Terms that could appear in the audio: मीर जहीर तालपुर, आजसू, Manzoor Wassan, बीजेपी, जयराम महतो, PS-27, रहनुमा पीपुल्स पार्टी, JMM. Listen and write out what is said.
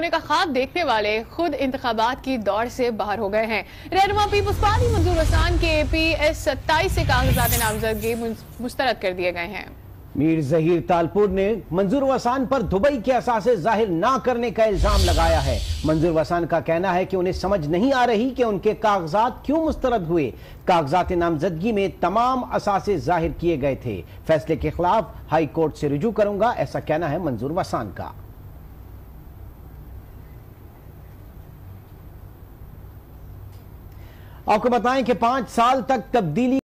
होने का ख्वाब देखने वाले खुद इंतखाबात की दौड़ से बाहर हो गए हैं। रहनुमा पीपुल्स पार्टी मंजूर वसान के PS-27 से कागजात नामजदगी मुस्तरद कर दिए गए हैं। मीर जहीर तालपुर ने मंजूर वसान पर दुबई के असासे जाहिर ना करने का इल्जाम लगाया है। मंजूर वसान का कहना है कि उन्हें समझ नहीं आ रही कि उनके कागजात क्यों मुस्तरद हुए। कागजात नामजदगी में तमाम असासे जाहिर किए गए थे। फैसले के खिलाफ हाई कोर्ट से रुजू करूंगा, ऐसा कहना है मंजूर वसान का। आपको बताएं कि 5 साल तक तब्दीली